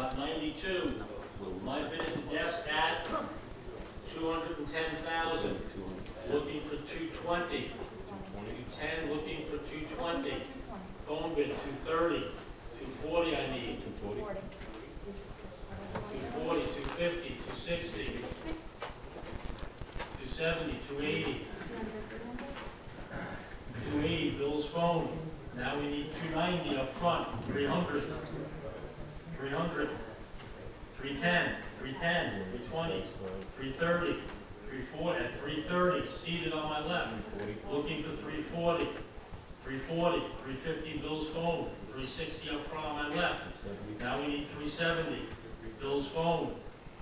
Lot 92, might have been at the desk at 210,000, looking for 220. 210, looking for 220. Phone bid 230, 240 I need. 240. 240, 250, 260, 270, 280. 280, Bill's phone. Now we need 290 up front, 300, 300, 310, 310, 320, 330, 340, at 330, seated on my left, looking for 340, 340, 350, Bill's phone, 360 up front on my left. Now we need 370, Bill's phone.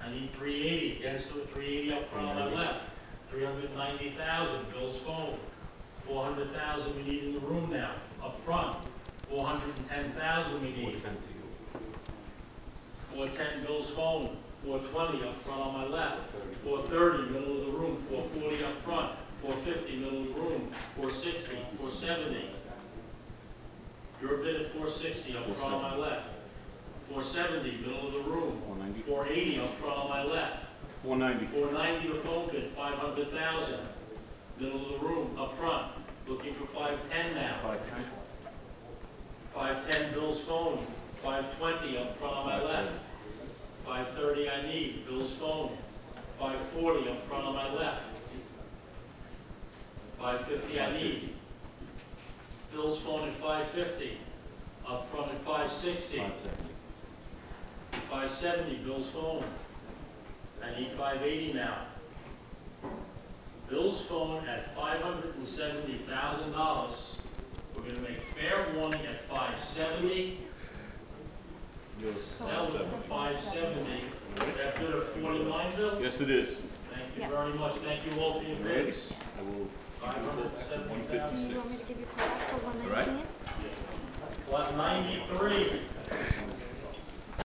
I need 380, against the 380 up front on my left, 390,000, Bill's phone. 400,000 we need in the room now, up front. 410,000 we need. 410, Bill's phone. 420 up front on my left. 430, middle of the room. 440 up front. 450, middle of the room. 460, 470. You're a bid at 460 up front on my left. 470, middle of the room. 480 up front on my left. 490, the phone bid, 500,000. Middle of the room, up front, looking for 510 now. 510, Bill's phone. 520, up front on my left. 530, I need, Bill's phone. 540, up front on my left. 550, I need. Bill's phone at 550, up front at 560. 570, Bill's phone. I need 580 now. Bill's phone at $570,000. We're going to make fair warning at 570. You'll sell it at 570. Is that good at 49, Bill? Yes, it is. Thank you very much. Thank you all for your bids. I will. 570,000. Do you want me to give you a call for 119? All right. Lot 93.